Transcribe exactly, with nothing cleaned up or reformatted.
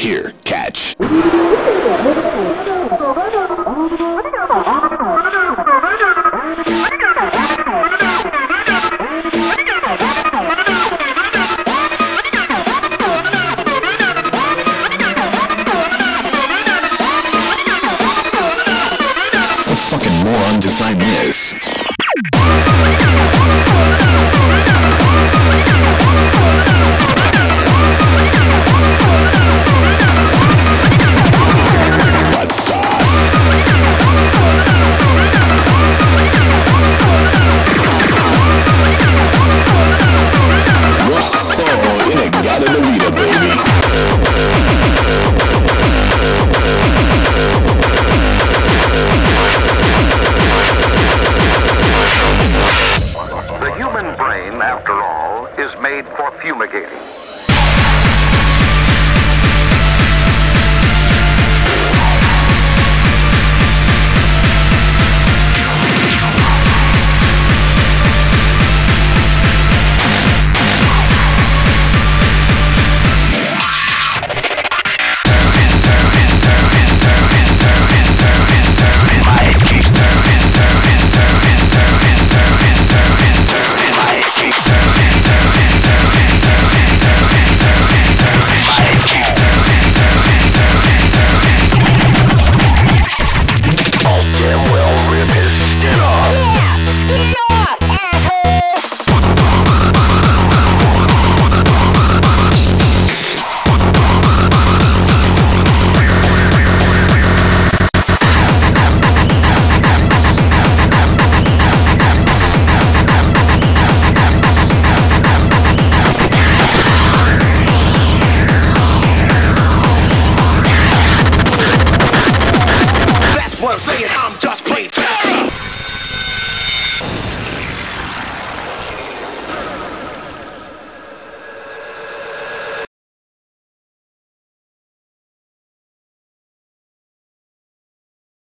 Here, catch. What fucking moron designed this? After all, is made for fumigating. I'm saying I'm